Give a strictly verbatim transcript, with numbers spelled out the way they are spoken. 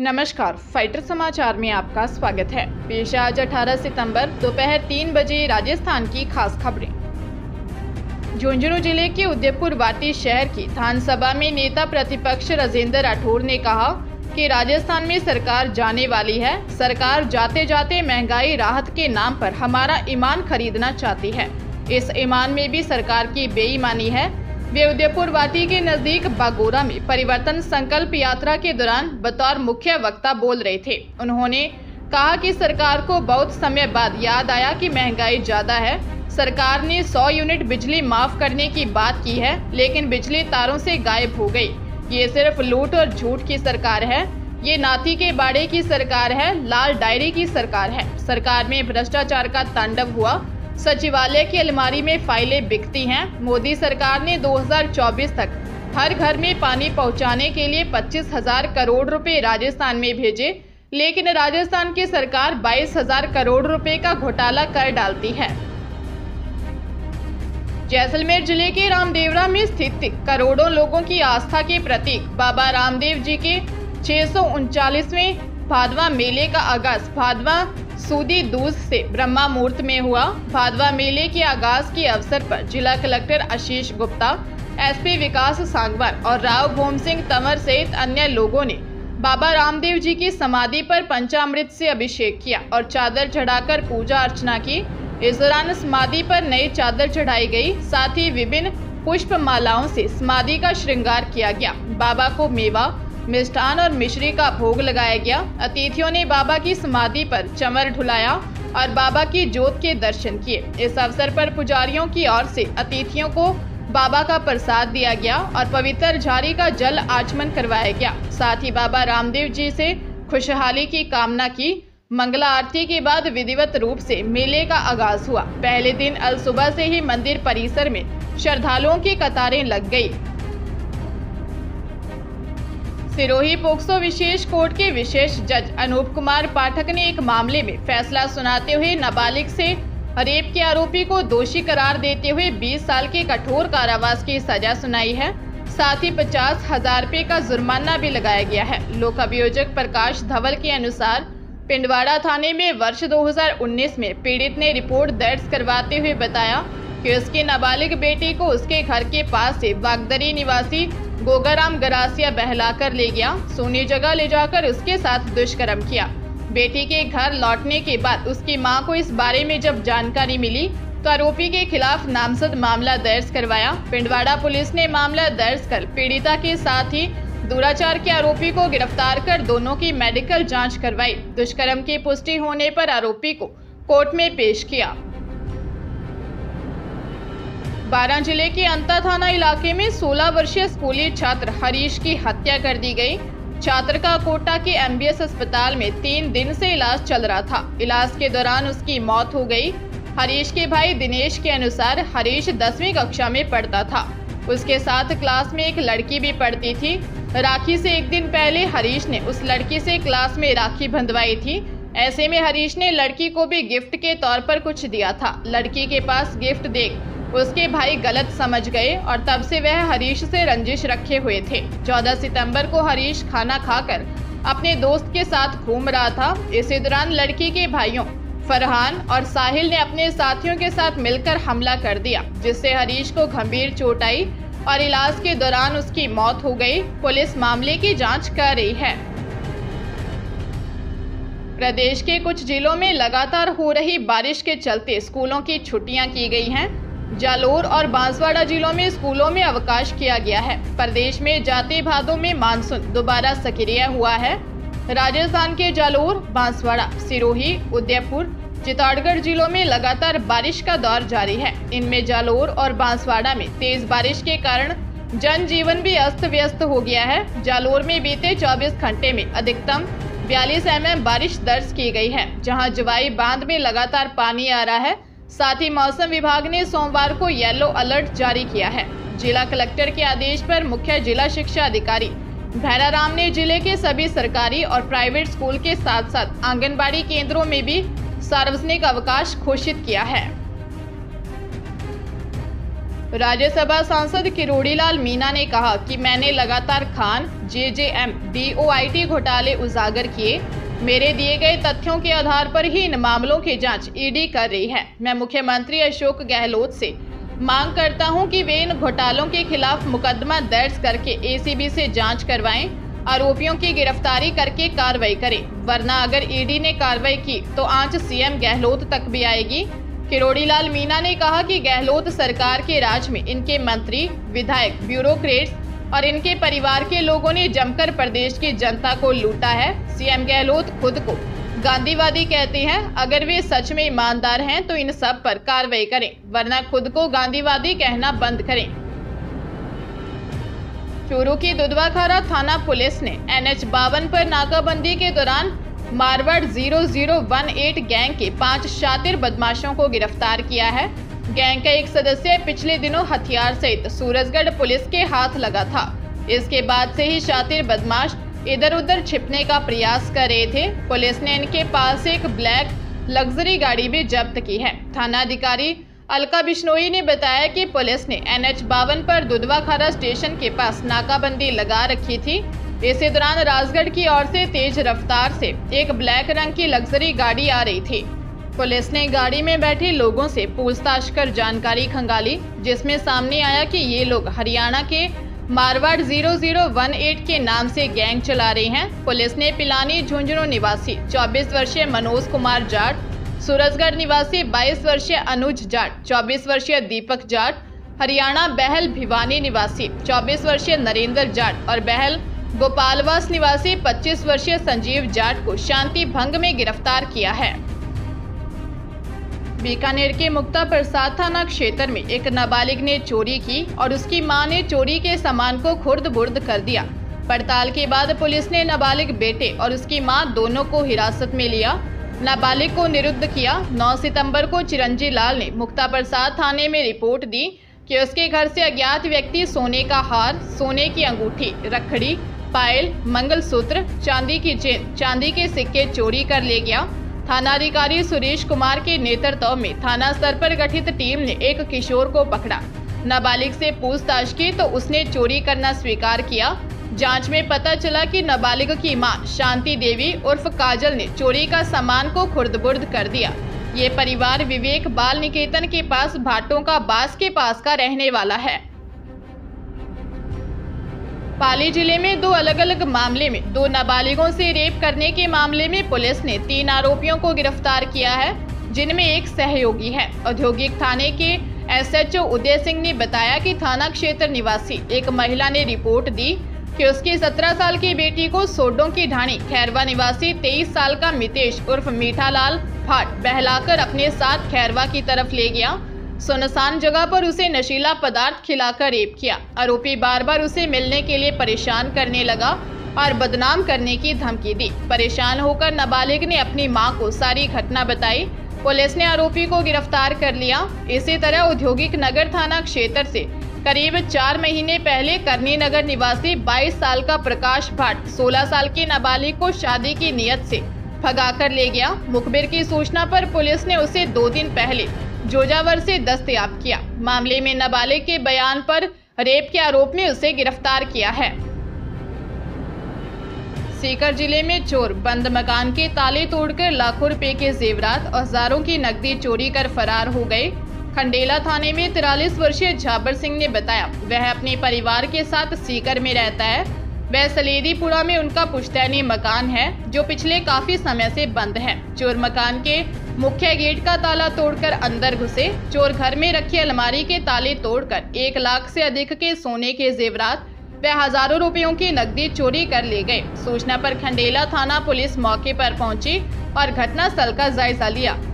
नमस्कार, फाइटर समाचार में आपका स्वागत है। पेश आज अठारह सितंबर दोपहर तीन बजे राजस्थान की खास खबरें। झुंझुनू जिले के उदयपुर वाटी शहर की विधानसभा में नेता प्रतिपक्ष राजेंद्र राठौर ने कहा कि राजस्थान में सरकार जाने वाली है। सरकार जाते जाते महंगाई राहत के नाम पर हमारा ईमान खरीदना चाहती है। इस ईमान में भी सरकार की बेईमानी है। वे उदयपुर वाटी के नजदीक बागोरा में परिवर्तन संकल्प यात्रा के दौरान बतौर मुख्य वक्ता बोल रहे थे। उन्होंने कहा कि सरकार को बहुत समय बाद याद आया कि महंगाई ज्यादा है। सरकार ने सौ यूनिट बिजली माफ करने की बात की है, लेकिन बिजली तारों से गायब हो गई। ये सिर्फ लूट और झूठ की सरकार है। ये नाथी के बाड़े की सरकार है, लाल डायरी की सरकार है। सरकार में भ्रष्टाचार का तांडव हुआ। सचिवालय की अलमारी में फाइलें बिकती हैं। मोदी सरकार ने दो हज़ार चौबीस तक हर घर में पानी पहुंचाने के लिए पच्चीस हज़ार करोड़ रुपए राजस्थान में भेजे, लेकिन राजस्थान की सरकार बाईस हज़ार करोड़ रुपए का घोटाला कर डालती है। जैसलमेर जिले के रामदेवरा में स्थित करोड़ों लोगों की आस्था के प्रतीक बाबा रामदेव जी के छह सौ उनचालीसवें भादवा मेले का आगाज भादवा सूदी दूज से ब्रह्मा मुहूर्त में हुआ। भादवा मेले के आगाज के अवसर पर जिला कलेक्टर आशीष गुप्ता, एसपी विकास सांगवर और राव भोम सिंह तमर सहित अन्य लोगों ने बाबा रामदेव जी की समाधि पर पंचामृत से अभिषेक किया और चादर चढ़ाकर पूजा अर्चना की। इस दौरान समाधि पर नई चादर चढ़ाई गई, साथ ही विभिन्न पुष्प मालाओं से समाधि का श्रृंगार किया गया। बाबा को मेवा, मिष्ठान और मिश्री का भोग लगाया गया। अतिथियों ने बाबा की समाधि पर चमर ढुलाया और बाबा की ज्योत के दर्शन किए। इस अवसर पर पुजारियों की ओर से अतिथियों को बाबा का प्रसाद दिया गया और पवित्र झारी का जल आचमन करवाया गया। साथ ही बाबा रामदेव जी से खुशहाली की कामना की। मंगला आरती के बाद विधिवत रूप से मेले का आगाज हुआ। पहले दिन अल सुबह से ही मंदिर परिसर में श्रद्धालुओं की कतारें लग गई। सिरोही पोक्सो विशेष कोर्ट के विशेष जज अनूप कुमार पाठक ने एक मामले में फैसला सुनाते हुए नाबालिग से रेप के आरोपी को दोषी करार देते हुए बीस साल के कठोर कारावास की सजा सुनाई है। साथ ही पचास हजार रुपये का जुर्माना भी लगाया गया है। लोक अभियोजक प्रकाश धवल के अनुसार पिंडवाड़ा थाने में वर्ष दो हज़ार उन्नीस में पीड़ित ने रिपोर्ट दर्ज करवाते हुए बताया कि उसकी नाबालिग बेटी को उसके घर के पास से बागदरी निवासी गोगाराम गरासिया बहलाकर ले गया, सोनी जगह ले जाकर उसके साथ दुष्कर्म किया। बेटी के घर लौटने के बाद उसकी मां को इस बारे में जब जानकारी मिली तो आरोपी के खिलाफ नामजद मामला दर्ज करवाया। पिंडवाड़ा पुलिस ने मामला दर्ज कर पीड़िता के साथ ही दुराचार के आरोपी को गिरफ्तार कर दोनों की मेडिकल जांच करवाई। दुष्कर्म की पुष्टि होने पर आरोपी को कोर्ट में पेश किया। बारां जिले के अंता थाना इलाके में सोलह वर्षीय स्कूली छात्र हरीश की हत्या कर दी गई। छात्र का कोटा के एमबीएस अस्पताल में तीन दिन से इलाज चल रहा था। इलाज के दौरान उसकी मौत हो गई। हरीश के भाई दिनेश के अनुसार हरीश दसवीं कक्षा में पढ़ता था। उसके साथ क्लास में एक लड़की भी पढ़ती थी। राखी से एक दिन पहले हरीश ने उस लड़की से क्लास में राखी बंधवाई थी। ऐसे में हरीश ने लड़की को भी गिफ्ट के तौर पर कुछ दिया था। लड़की के पास गिफ्ट देख उसके भाई गलत समझ गए और तब से वह हरीश से रंजिश रखे हुए थे। चौदह सितंबर को हरीश खाना खाकर अपने दोस्त के साथ घूम रहा था। इसी दौरान लड़की के भाइयों फरहान और साहिल ने अपने साथियों के साथ मिलकर हमला कर दिया, जिससे हरीश को गंभीर चोट आई और इलाज के दौरान उसकी मौत हो गई। पुलिस मामले की जांच कर रही है। प्रदेश के कुछ जिलों में लगातार हो रही बारिश के चलते स्कूलों की छुट्टियां की गई हैं। जालोर और बांसवाड़ा जिलों में स्कूलों में अवकाश किया गया है। प्रदेश में जाते भादों में मानसून दोबारा सक्रिय हुआ है। राजस्थान के जालोर, बांसवाड़ा, सिरोही, उदयपुर, चित्तौड़गढ़ जिलों में लगातार बारिश का दौर जारी है। इनमें जालोर और बांसवाड़ा में तेज बारिश के कारण जनजीवन भी अस्त व्यस्त हो गया है। जालोर में बीते चौबीस घंटे में अधिकतम बयालीस एम एम बारिश दर्ज की गई है, जहां जवाई बांध में लगातार पानी आ रहा है। साथ ही मौसम विभाग ने सोमवार को येलो अलर्ट जारी किया है। जिला कलेक्टर के आदेश पर मुख्य जिला शिक्षा अधिकारी भैराराम ने जिले के सभी सरकारी और प्राइवेट स्कूल के साथ साथ आंगनबाड़ी केंद्रों में भी सार्वजनिक अवकाश घोषित किया है। राज्यसभा सांसद किरोड़ीलाल मीणा ने कहा कि मैंने लगातार खान, J J M, D O I T घोटाले उजागर किए। मेरे दिए गए तथ्यों के आधार पर ही इन मामलों की जांच ई डी कर रही है। मैं मुख्यमंत्री अशोक गहलोत से मांग करता हूं कि वे इन घोटालों के खिलाफ मुकदमा दर्ज करके ए सी बी से जांच करवाएं, आरोपियों की गिरफ्तारी करके कार्रवाई करें, वरना अगर ई डी ने कार्रवाई की तो आंच सी एम गहलोत तक भी आएगी। किरोड़ीलाल मीणा ने कहा कि गहलोत सरकार के राज में इनके मंत्री, विधायक, ब्यूरोक्रेट्स और इनके परिवार के लोगों ने जमकर प्रदेश की जनता को लूटा है। सी एम गहलोत खुद को गांधीवादी कहते हैं, अगर वे सच में ईमानदार हैं तो इन सब पर कार्रवाई करें, वरना खुद को गांधीवादी कहना बंद करें। चूरू की दुधवाखारा थाना पुलिस ने एन एच बावन पर नाकाबंदी के दौरान Marwar zero zero one eight gang के पांच शातिर बदमाशों को गिरफ्तार किया है। गैंग का एक सदस्य पिछले दिनों हथियार सहित सूरजगढ़ पुलिस के हाथ लगा था। इसके बाद से ही शातिर बदमाश इधर उधर छिपने का प्रयास कर रहे थे। पुलिस ने इनके पास एक ब्लैक लग्जरी गाड़ी भी जब्त की है। थाना अधिकारी अलका बिश्नोई ने बताया कि पुलिस ने एन एच बावन पर दुधवाखारा स्टेशन के पास नाकाबंदी लगा रखी थी। इसी दौरान राजगढ़ की ओर से तेज रफ्तार से एक ब्लैक रंग की लग्जरी गाड़ी आ रही थी। पुलिस ने गाड़ी में बैठे लोगों से पूछताछ कर जानकारी खंगाली, जिसमें सामने आया कि ये लोग हरियाणा के Marwar zero zero one eight के नाम से गैंग चला रहे हैं। पुलिस ने पिलानी झुंझुनू निवासी चौबीस वर्षीय मनोज कुमार जाट, सूरजगढ़ निवासी बाईस वर्षीय अनुज जाट, चौबीस वर्षीय दीपक जाट, हरियाणा बहल भिवानी निवासी चौबीस वर्षीय नरेंद्र जाट और बहल गोपालवास निवासी पच्चीस वर्षीय संजीव जाट को शांति भंग में गिरफ्तार किया है। बीकानेर के मुक्ता प्रसाद थाना क्षेत्र में एक नाबालिग ने चोरी की और उसकी मां ने चोरी के सामान को खुर्द बुर्द कर दिया। पड़ताल के बाद पुलिस ने नाबालिग बेटे और उसकी मां दोनों को हिरासत में लिया, नाबालिग को निरुद्ध किया। नौ सितंबर को चिरंजीलाल ने मुक्ता प्रसाद थाने में रिपोर्ट दी कि उसके घर से अज्ञात व्यक्ति सोने का हार, सोने की अंगूठी, रखड़ी, पायल, मंगलसूत्र, चांदी की चेन, चांदी के सिक्के चोरी कर ले गया। थानाधिकारी सुरेश कुमार के नेतृत्व में थाना स्तर पर गठित टीम ने एक किशोर को पकड़ा, नाबालिग से पूछताछ की तो उसने चोरी करना स्वीकार किया। जांच में पता चला कि नाबालिग की मां शांति देवी उर्फ काजल ने चोरी का सामान को खुर्द-बुर्द कर दिया। ये परिवार विवेक बाल निकेतन के पास भाटों का बास के पास का रहने वाला है। पाली जिले में दो अलग अलग मामले में दो नाबालिगों से रेप करने के मामले में पुलिस ने तीन आरोपियों को गिरफ्तार किया है, जिनमें एक सहयोगी है। औद्योगिक थाने के S H O Uday Singh ने बताया कि थाना क्षेत्र निवासी एक महिला ने रिपोर्ट दी कि उसकी सत्रह साल की बेटी को सोडों की ढाणी खैरवा निवासी तेईस साल का मितेश उर्फ मीठालाल फाट बहलाकर अपने साथ खैरवा की तरफ ले गया। सुनसान जगह पर उसे नशीला पदार्थ खिलाकर रेप किया। आरोपी बार बार उसे मिलने के लिए परेशान करने लगा और बदनाम करने की धमकी दी। परेशान होकर नाबालिग ने अपनी मां को सारी घटना बताई। पुलिस ने आरोपी को गिरफ्तार कर लिया। इसी तरह औद्योगिक नगर थाना क्षेत्र से करीब चार महीने पहले करनी नगर निवासी बाईस साल का प्रकाश भाट सोलह साल की नाबालिग को शादी की नीयत से भगा कर ले गया। मुखबिर की सूचना पर पुलिस ने उसे दो दिन पहले जोजावर से दस्तयाब किया। मामले में नाबालिग के बयान पर रेप के आरोप में उसे गिरफ्तार किया है। सीकर जिले में चोर बंद मकान के ताले तोड़कर लाखों रुपए के जेवरात, औजारों की नकदी चोरी कर फरार हो गए। खंडेला थाने में तिरालीस वर्षीय झाबर सिंह ने बताया, वह अपने परिवार के साथ सीकर में रहता है। वह सलेदीपुरा में उनका पुश्तैनी मकान है जो पिछले काफी समय से बंद है। चोर मकान के मुख्य गेट का ताला तोड़कर अंदर घुसे। चोर घर में रखी अलमारी के ताले तोड़कर एक लाख से अधिक के सोने के जेवरात व हजारों रुपयों की नकदी चोरी कर ले गए। सूचना पर खंडेला थाना पुलिस मौके पर पहुंची और घटनास्थल का जायजा लिया।